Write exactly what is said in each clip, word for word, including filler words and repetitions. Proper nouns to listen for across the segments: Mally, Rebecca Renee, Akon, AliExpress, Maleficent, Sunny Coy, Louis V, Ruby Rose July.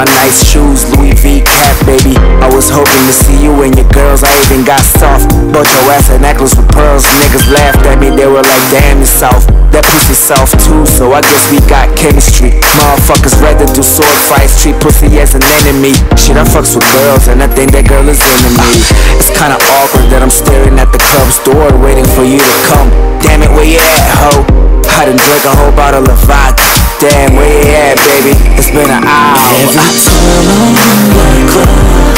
my nice shoes, Louis V cap, baby. I was hoping to see you and your girls, I even got soft. Bought your ass a necklace with pearls, niggas laughed at me, they were like, damn, it's soft. That pussy soft too, so I guess we got chemistry. Motherfuckers rather do sword fights, treat pussy as an enemy. Shit, I fucks with girls and I think that girl is into me. It's kinda awkward that I'm staring at the club's door, waiting for you to come. Damn it, where you at, ho? I done drank a whole bottle of vodka. Damn, where you at, baby? It's been an hour. Every time I'm in my club,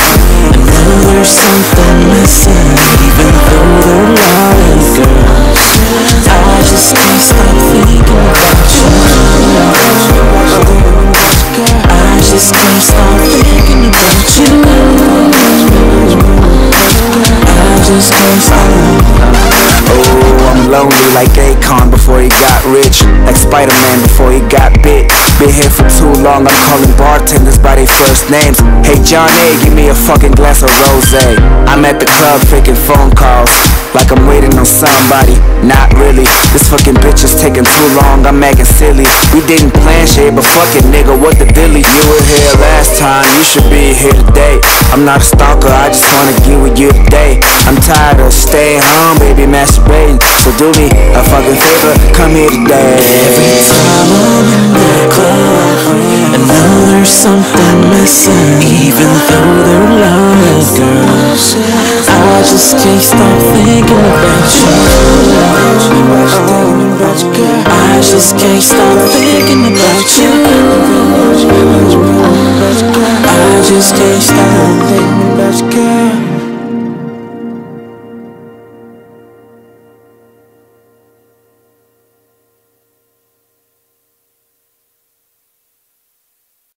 I know there's something missing. Even though they're loud and girls, I just can't stop thinking about you. I just can't stop thinking about you. I just can't stop. Oh, I'm lonely like Akon before he got rich, like Spider-Man before he got bit. Been here for too long, I'm calling bartenders by their first names. Hey Johnny, give me a fucking glass of rosé. I'm at the club faking phone calls, like I'm waiting on somebody, not really. This fucking bitch is taking too long, I'm acting silly. We didn't plan shit, but fuck it, nigga, what the dilly? You were here last time, you should be here today. I'm not a stalker, I just wanna get with you today. I'm tired of staying home, baby, masturbating. So do me a fucking favor, come here today. Every time I'm in the club, I know there's something missing. Even though they're loud girls, I just can't stop thinking about you. I just can't stop thinking about you. I just can't stop thinking about you.